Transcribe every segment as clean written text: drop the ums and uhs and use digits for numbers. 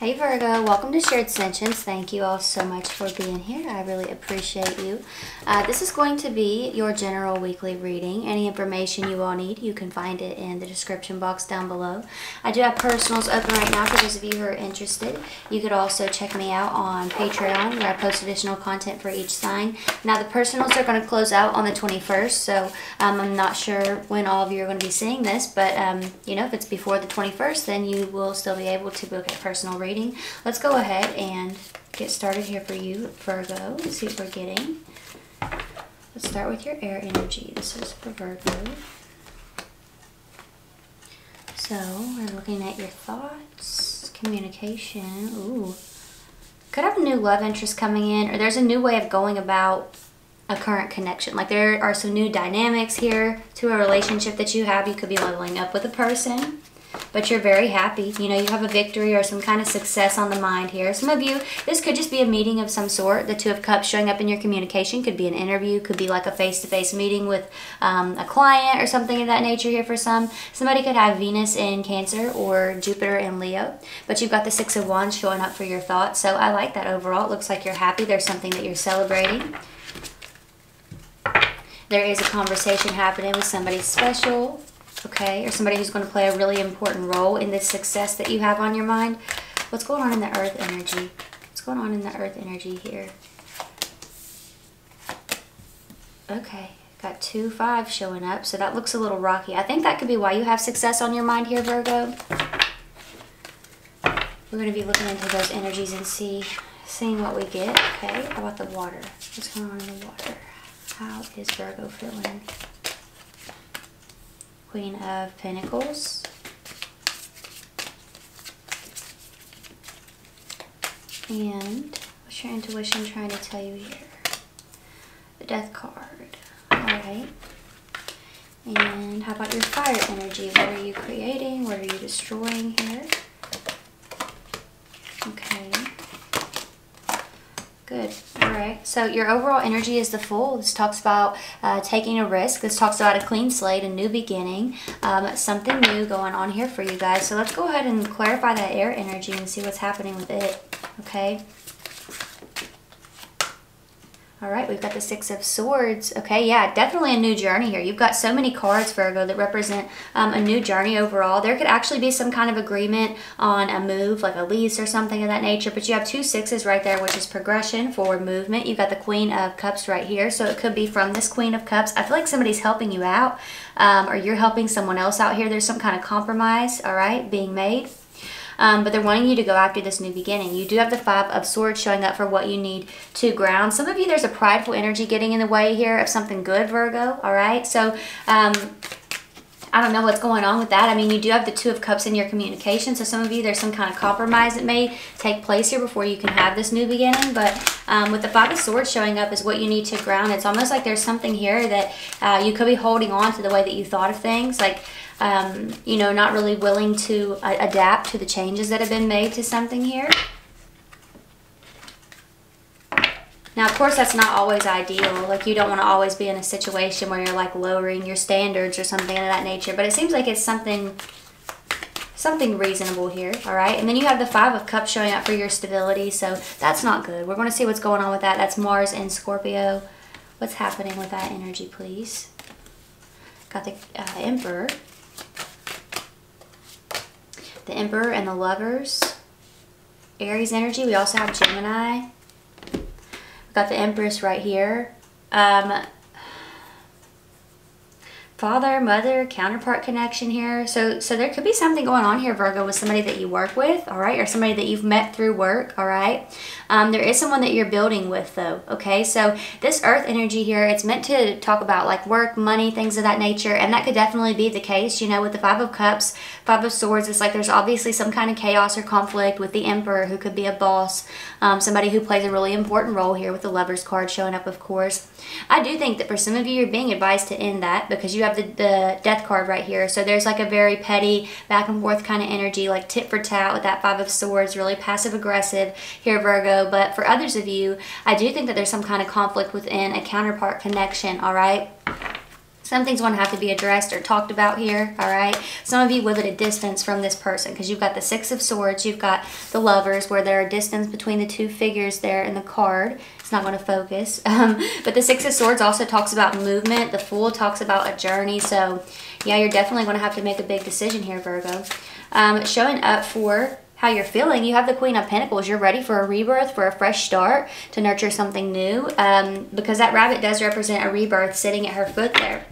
Hey Virgo, welcome to Shared Sentience. Thank you all so much for being here. I really appreciate you. This is going to be your general weekly reading. Any information you all need, you can find it in the description box down below. I do have personals open right now for those of you who are interested. You could also check me out on Patreon where I post additional content for each sign. Now the personals are going to close out on the 21st, so I'm not sure when all of you are going to be seeing this, but you know, if it's before the 21st, then you will still be able to book a personal reading. Let's go ahead and get started here for you, Virgo. Let's see what we're getting. Let's start with your air energy. This is for Virgo. So we're looking at your thoughts, communication. Ooh, could have a new love interest coming in, or there's a new way of going about a current connection. Like there are some new dynamics here to a relationship that you have. You could be leveling up with a person, but you're very happy. You know, you have a victory or some kind of success on the mind here. Some of you, this could just be a meeting of some sort. The Two of Cups showing up in your communication could be an interview, could be like a face-to-face meeting with a client or something of that nature here for some. Somebody could have Venus in Cancer or Jupiter in Leo, but you've got the Six of Wands showing up for your thoughts. So I like that overall. It looks like you're happy. There's something that you're celebrating. There is a conversation happening with somebody special. Okay, or somebody who's going to play a really important role in this success that you have on your mind. What's going on in the earth energy? What's going on in the earth energy here? Okay, got 2, 5 showing up, so that looks a little rocky. I think that could be why you have success on your mind here, Virgo. We're going to be looking into those energies and seeing what we get. Okay, how about the water? What's going on in the water? How is Virgo feeling? Queen of Pentacles. And what's your intuition trying to tell you here? The Death card. Alright. And how about your fire energy? What are you creating? What are you destroying here? Okay. Good. All right. So your overall energy is the Fool. This talks about taking a risk. This talks about a clean slate, a new beginning, something new going on here for you guys. So let's go ahead and clarify that air energy and see what's happening with it. Okay. All right. We've got the Six of Swords. Okay. Yeah, definitely a new journey here. You've got so many cards, Virgo, that represent a new journey overall. There could actually be some kind of agreement on a move, like a lease or something of that nature, but you have 2 6s right there, which is progression, forward movement. You've got the Queen of Cups right here, so it could be from this Queen of Cups. I feel like somebody's helping you out, or you're helping someone else out here. There's some kind of compromise, all right, being made. But they're wanting you to go after this new beginning. You do have the Five of Swords showing up for what you need to ground. Some of you, there's a prideful energy getting in the way here of something good, Virgo, all right? So I don't know what's going on with that. I mean, you do have the Two of Cups in your communication, so some of you, there's some kind of compromise that may take place here before you can have this new beginning. But with the Five of Swords showing up is what you need to ground. It's almost like there's something here that you could be holding on to the way that you thought of things, like, you know, not really willing to adapt to the changes that have been made to something here. Now, of course, that's not always ideal. Like, you don't want to always be in a situation where you're, like, lowering your standards or something of that nature. But it seems like it's something reasonable here, all right? And then you have the Five of Cups showing up for your stability, so that's not good. We're going to see what's going on with that. That's Mars in Scorpio. What's happening with that energy, please? Got the Emperor. The Emperor and the Lovers. Aries energy. We also have Gemini. We've got the Empress right here. Father, mother, counterpart connection here. So there could be something going on here, Virgo, with somebody that you work with, all right, or somebody that you've met through work, all right. There is someone that you're building with, though, okay? So this earth energy here, it's meant to talk about, like, work, money, things of that nature, and that could definitely be the case, you know, with the Five of Cups, Five of Swords. It's like there's obviously some kind of chaos or conflict with the Emperor, who could be a boss, somebody who plays a really important role here, with the Lovers card showing up, of course. I do think that for some of you, you're being advised to end that because you have the Death card right here. So there's like a very petty back and forth kind of energy, like tit for tat with that Five of Swords, really passive aggressive here, Virgo. But for others of you, I do think that there's some kind of conflict within a counterpart connection, all right? Some things going to have to be addressed or talked about here, all right? Some of you live at a distance from this person because you've got the Six of Swords, you've got the Lovers, where there are distance between the two figures there in the card. It's not going to focus. But the Six of Swords also talks about movement. The Fool talks about a journey. So, yeah, you're definitely going to have to make a big decision here, Virgo. Showing up for how you're feeling. You have the Queen of Pentacles. You're ready for a rebirth, for a fresh start, to nurture something new, because that rabbit does represent a rebirth sitting at her foot there.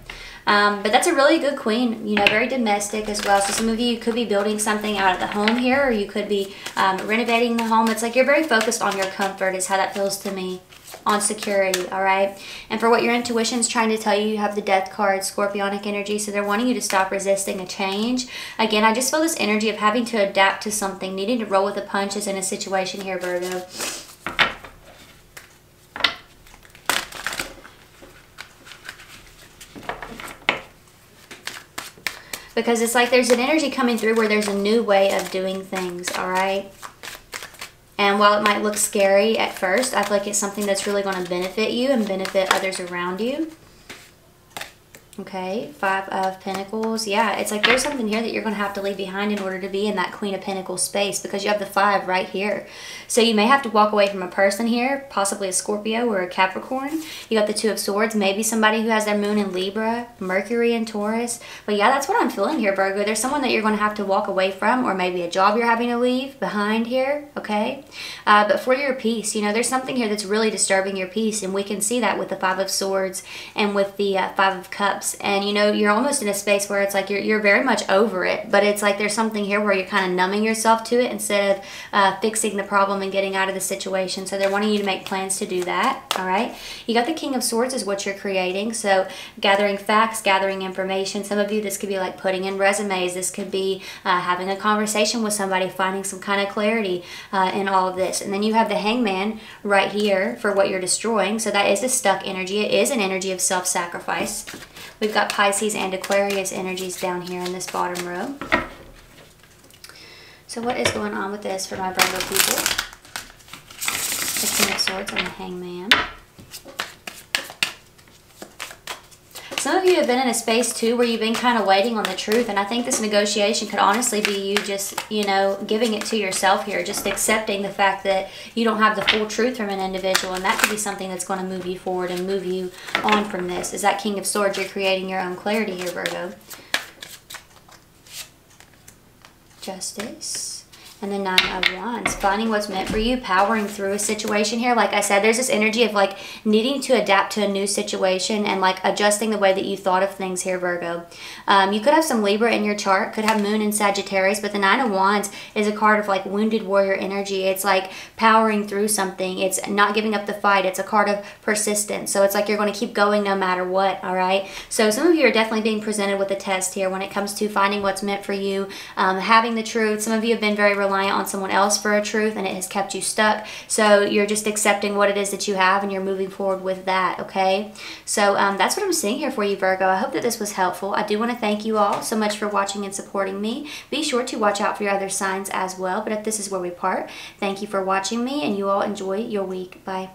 But that's a really good queen, you know, very domestic as well. So some of you could be building something out of the home here, or you could be renovating the home. It's like you're very focused on your comfort is how that feels to me, on security, all right? And for what your intuition's trying to tell you, you have the Death card, scorpionic energy, so they're wanting you to stop resisting a change. Again, I just feel this energy of having to adapt to something, needing to roll with the punches in a situation here, Virgo. Because it's like there's an energy coming through where there's a new way of doing things, all right? And while it might look scary at first, I feel like it's something that's really going to benefit you and benefit others around you. Okay, Five of Pentacles. Yeah, it's like there's something here that you're going to have to leave behind in order to be in that Queen of Pentacles space, because you have the Five right here. So you may have to walk away from a person here, possibly a Scorpio or a Capricorn. You got the Two of Swords, maybe somebody who has their moon in Libra, Mercury in Taurus. But yeah, that's what I'm feeling here, Virgo. There's someone that you're going to have to walk away from, or maybe a job you're having to leave behind here, okay? But for your peace, you know, there's something here that's really disturbing your peace, and we can see that with the Five of Swords and with the Five of Cups. And you know, you're almost in a space where it's like you're very much over it, but it's like there's something here where you're kind of numbing yourself to it instead of fixing the problem and getting out of the situation. So they're wanting you to make plans to do that, all right? You got the King of Swords is what you're creating, so gathering facts, gathering information. Some of you, this could be like putting in resumes. This could be having a conversation with somebody, finding some kind of clarity in all of this. And then you have the Hangman right here for what you're destroying, so that is a stuck energy. It is an energy of self-sacrifice. We've got Pisces and Aquarius energies down here in this bottom row. So what is going on with this for my Virgo people? The King of Swords and the Hangman. Some of you have been in a space too where you've been kind of waiting on the truth, and I think this negotiation could honestly be you just, you know, giving it to yourself here, just accepting the fact that you don't have the full truth from an individual, and that could be something that's going to move you forward and move you on from this. Is that King of Swords, you're creating your own clarity here, Virgo. Justice. And the Nine of Wands, finding what's meant for you, powering through a situation here. Like I said, there's this energy of like needing to adapt to a new situation and like adjusting the way that you thought of things here, Virgo. You could have some Libra in your chart, could have Moon in Sagittarius, but the Nine of Wands is a card of like wounded warrior energy. It's like powering through something. It's not giving up the fight. It's a card of persistence. So it's like you're going to keep going no matter what, all right? So some of you are definitely being presented with a test here when it comes to finding what's meant for you, having the truth. Some of you have been very reliant on someone else for a truth, and it has kept you stuck. So you're just accepting what it is that you have, and you're moving forward with that, okay? So that's what I'm seeing here for you, Virgo. I hope that this was helpful. I do want to thank you all so much for watching and supporting me. Be sure to watch out for your other signs as well, but if this is where we part, thank you for watching me, and you all enjoy your week. Bye.